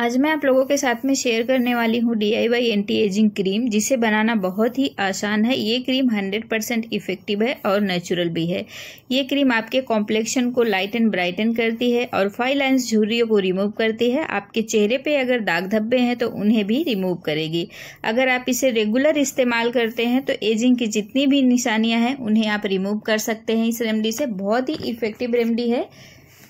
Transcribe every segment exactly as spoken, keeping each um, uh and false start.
आज मैं आप लोगों के साथ में शेयर करने वाली हूँ D I Y anti ageing cream, जिसे बनाना बहुत ही आसान है। ये क्रीम हंड्रेड परसेंट इफेक्टिव है और नेचुरल भी है। ये क्रीम आपके कॉम्प्लेक्शन को लाइट एंड ब्राइटन करती है और फाइन लाइंस झुर्रियों को रिमूव करती है। आपके चेहरे पे अगर दाग धब्बे हैं तो उन्हें भी रिमूव करेगी। अगर आप इसे रेगुलर इस्तेमाल करते हैं तो एजिंग की जितनी भी निशानियाँ हैं उन्हें आप रिमूव कर सकते हैं इस रेमेडी से। बहुत ही इफेक्टिव रेमेडी है।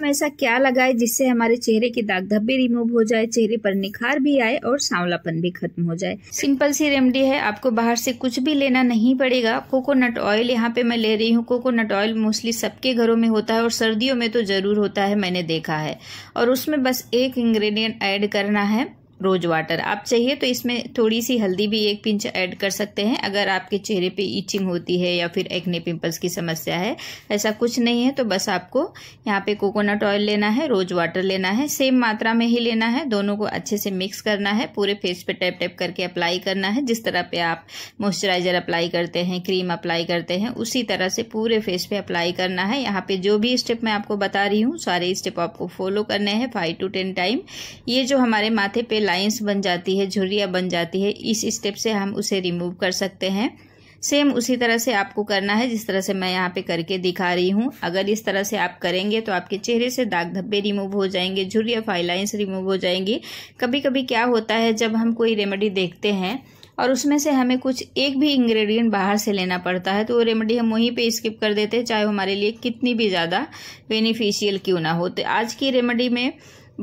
ऐसा क्या लगाए जिससे हमारे चेहरे के दाग धब्बे रिमूव हो जाए, चेहरे पर निखार भी आए और सांवलापन भी खत्म हो जाए। सिंपल सी रेमेडी है, आपको बाहर से कुछ भी लेना नहीं पड़ेगा। कोकोनट ऑयल यहाँ पे मैं ले रही हूँ। कोकोनट ऑयल मोस्टली सबके घरों में होता है और सर्दियों में तो जरूर होता है, मैंने देखा है। और उसमें बस एक इंग्रेडिएंट ऐड करना है, रोज वाटर। आप चाहिए तो इसमें थोड़ी सी हल्दी भी एक पिंच ऐड कर सकते हैं। अगर आपके चेहरे पे इचिंग होती है या फिर एक्ने पिंपल्स की समस्या है, ऐसा कुछ नहीं है तो बस आपको यहाँ पे कोकोनट ऑयल लेना है, रोज वाटर लेना है, सेम मात्रा में ही लेना है। दोनों को अच्छे से मिक्स करना है, पूरे फेस पे टैप टैप करके अप्लाई करना है। जिस तरह पे आप मॉइस्चराइजर अप्लाई करते हैं, क्रीम अप्लाई करते हैं, उसी तरह से पूरे फेस पे अप्लाई करना है। यहाँ पे जो भी स्टेप मैं आपको बता रही हूँ, सारे स्टेप आपको फॉलो करने हैं फाइव टू टेन टाइम। ये जो हमारे माथे पे लाइंस बन जाती है, झुर्रियाँ बन जाती है, इस स्टेप से हम उसे रिमूव कर सकते हैं। सेम उसी तरह से आपको करना है जिस तरह से मैं यहाँ पे करके दिखा रही हूँ। अगर इस तरह से आप करेंगे तो आपके चेहरे से दाग धब्बे रिमूव हो जाएंगे, झुर्रियाँ फाइन लाइंस रिमूव हो जाएंगी। कभी कभी क्या होता है, जब हम कोई रेमेडी देखते हैं और उसमें से हमें कुछ एक भी इंग्रेडिएंट बाहर से लेना पड़ता है तो वो रेमेडी हम वहीं पे स्किप कर देते हैं, चाहे हमारे लिए कितनी भी ज़्यादा बेनिफिशियल क्यों ना होते। आज की रेमेडी में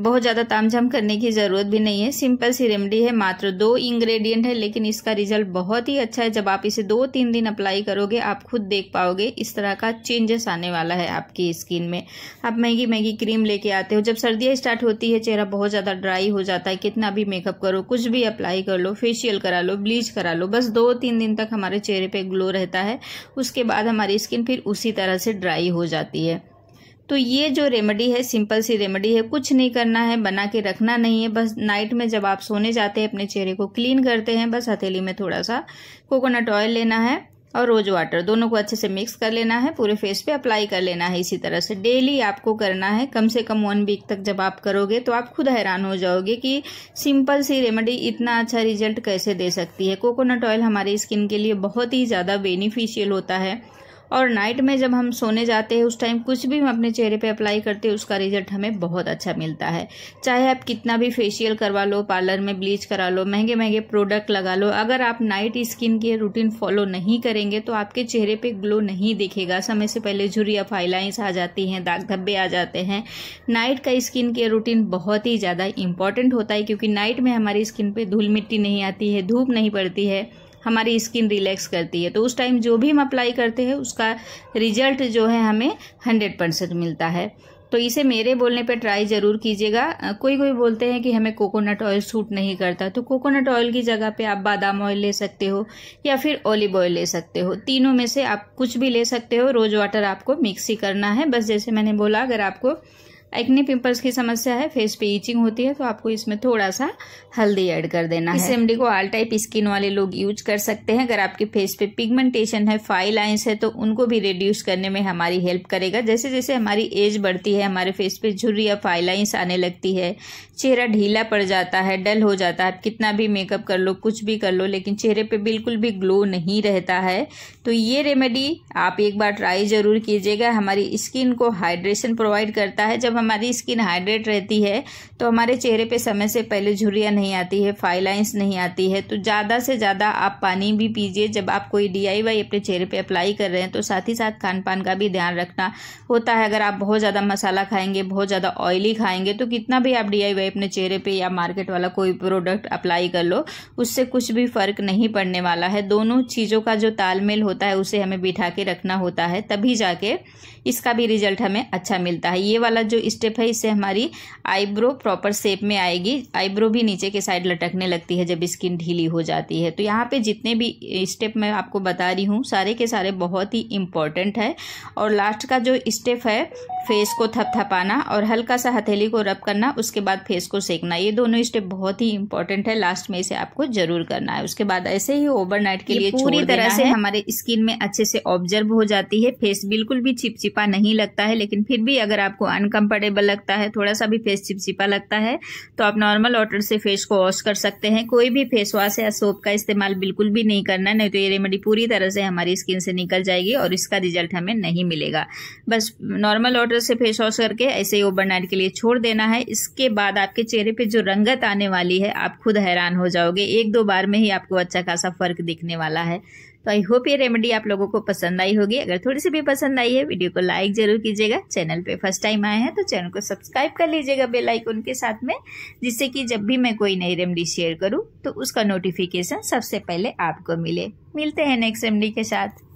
बहुत ज़्यादा तामझाम करने की ज़रूरत भी नहीं है। सिंपल सी रेमेडी है, मात्र दो इंग्रेडिएंट है, लेकिन इसका रिजल्ट बहुत ही अच्छा है। जब आप इसे दो तीन दिन अप्लाई करोगे आप खुद देख पाओगे इस तरह का चेंजेस आने वाला है आपकी स्किन में। आप महंगी महंगी क्रीम लेके आते हो, जब सर्दियाँ स्टार्ट होती है चेहरा बहुत ज़्यादा ड्राई हो जाता है, कितना भी मेकअप करो, कुछ भी अप्लाई कर लो, फेशियल करा लो, ब्लीच करा लो, बस दो तीन दिन तक हमारे चेहरे पर ग्लो रहता है, उसके बाद हमारी स्किन फिर उसी तरह से ड्राई हो जाती है। तो ये जो रेमेडी है, सिंपल सी रेमेडी है, कुछ नहीं करना है, बना के रखना नहीं है। बस नाइट में जब आप सोने जाते हैं अपने चेहरे को क्लीन करते हैं, बस हथेली में थोड़ा सा कोकोनट ऑयल लेना है और रोज वाटर, दोनों को अच्छे से मिक्स कर लेना है, पूरे फेस पे अप्लाई कर लेना है। इसी तरह से डेली आपको करना है, कम से कम वन वीक तक जब आप करोगे तो आप खुद हैरान हो जाओगे कि सिंपल सी रेमेडी इतना अच्छा रिजल्ट कैसे दे सकती है। कोकोनट ऑयल हमारी स्किन के लिए बहुत ही ज़्यादा बेनिफिशियल होता है और नाइट में जब हम सोने जाते हैं उस टाइम कुछ भी हम अपने चेहरे पे अप्लाई करते हैं उसका रिजल्ट हमें बहुत अच्छा मिलता है। चाहे आप कितना भी फेशियल करवा लो, पार्लर में ब्लीच करा लो, महंगे महंगे प्रोडक्ट लगा लो, अगर आप नाइट स्किन के रूटीन फॉलो नहीं करेंगे तो आपके चेहरे पे ग्लो नहीं दिखेगा। समय से पहले झुर्रियाँ फाइन लाइंस आ जाती हैं, दाग धब्बे आ जाते हैं। नाइट का स्किन केयर रूटीन बहुत ही ज़्यादा इंपॉर्टेंट होता है क्योंकि नाइट में हमारी स्किन पर धूल मिट्टी नहीं आती है, धूप नहीं पड़ती है, हमारी स्किन रिलैक्स करती है। तो उस टाइम जो भी हम अप्लाई करते हैं उसका रिजल्ट जो है हमें हंड्रेड परसेंट मिलता है। तो इसे मेरे बोलने पे ट्राई ज़रूर कीजिएगा। कोई कोई बोलते हैं कि हमें कोकोनट ऑयल सूट नहीं करता, तो कोकोनट ऑयल की जगह पे आप बादाम ऑयल ले सकते हो या फिर ऑलिव ऑयल ले सकते हो। तीनों में से आप कुछ भी ले सकते हो। रोज वाटर आपको मिक्स ही करना है। बस जैसे मैंने बोला, अगर आपको एक्ने पिंपल्स की समस्या है, फेस पे इचिंग होती है तो आपको इसमें थोड़ा सा हल्दी ऐड कर देना है। इस रेमेडी को ऑल टाइप स्किन वाले लोग यूज कर सकते हैं। अगर आपके फेस पे पिगमेंटेशन है, फाइन लाइंस है तो उनको भी रिड्यूस करने में हमारी हेल्प करेगा। जैसे जैसे हमारी एज बढ़ती है हमारे फेस पे झुर्रियाँ फाइन लाइंस आने लगती है, चेहरा ढीला पड़ जाता है, डल हो जाता है। आप कितना भी मेकअप कर लो, कुछ भी कर लो, लेकिन चेहरे पर बिल्कुल भी ग्लो नहीं रहता है। तो ये रेमेडी आप एक बार ट्राई ज़रूर कीजिएगा। हमारी स्किन को हाइड्रेशन प्रोवाइड करता है। जब हमारी स्किन हाइड्रेट रहती है तो हमारे चेहरे पे समय से पहले झुर्रियाँ नहीं आती है, फाइन लाइंस नहीं आती है। तो ज़्यादा से ज़्यादा आप पानी भी पीजिए। जब आप कोई डी आई वाई अपने चेहरे पे अप्लाई कर रहे हैं तो साथ ही साथ खान पान का भी ध्यान रखना होता है। अगर आप बहुत ज़्यादा मसाला खाएंगे, बहुत ज़्यादा ऑयली खाएंगे तो कितना भी आप डी आई वाई अपने चेहरे पर या मार्केट वाला कोई प्रोडक्ट अप्लाई कर लो, उससे कुछ भी फ़र्क नहीं पड़ने वाला है। दोनों चीज़ों का जो तालमेल होता है उसे हमें बिठा के रखना होता है, तभी जाके इसका भी रिजल्ट हमें अच्छा मिलता है। ये वाला जो स्टेप है इससे हमारी आईब्रो प्रॉपर शेप में आएगी। आईब्रो भी नीचे के साइड लटकने लगती है जब स्किन ढीली हो जाती है। तो यहाँ पे जितने भी स्टेप मैं आपको बता रही हूँ सारे के सारे बहुत ही इम्पॉर्टेंट है। और लास्ट का जो स्टेप है, फेस को थपथपाना और हल्का सा हथेली को रब करना, उसके बाद फेस को सेकना, ये दोनों स्टेप बहुत ही इंपॉर्टेंट है। लास्ट में इसे आपको जरूर करना है। उसके बाद ऐसे ही ओवरनाइट के लिए पूरी तरह से हमारे स्किन में अच्छे से ऑब्जर्व हो जाती है। फेस बिल्कुल भी चिपचिप चिपचिपा नहीं लगता है, लेकिन फिर भी अगर आपको अनकम्फर्टेबल लगता है, थोड़ा सा भी फेस चिपचिपा लगता है, तो आप नॉर्मल वाटर से फेस को वॉश कर सकते हैं। कोई भी फेस वॉश या सोप का इस्तेमाल बिल्कुल भी नहीं करना, नहीं तो ये रेमेडी पूरी तरह से हमारी स्किन से निकल जाएगी और इसका रिजल्ट हमें नहीं मिलेगा। बस नॉर्मल वाटर से फेस वॉश करके ऐसे ओवरनाइट के लिए छोड़ देना है। इसके बाद आपके चेहरे पे जो रंगत आने वाली है, आप खुद हैरान हो जाओगे, एक दो बार में ही आपको अच्छा खासा फर्क दिखने वाला है। तो आई होप ये रेमेडी आप लोगों को पसंद आई होगी। अगर थोड़ी सी भी पसंद आई है, वीडियो को लाइक जरूर कीजिएगा। चैनल पे फर्स्ट टाइम आए हैं तो चैनल को सब्सक्राइब कर लीजिएगा बेल आइकन के साथ में, जिससे कि जब भी मैं कोई नई रेमेडी शेयर करूँ तो उसका नोटिफिकेशन सबसे पहले आपको मिले। मिलते हैं नेक्स्ट रेमेडी के साथ।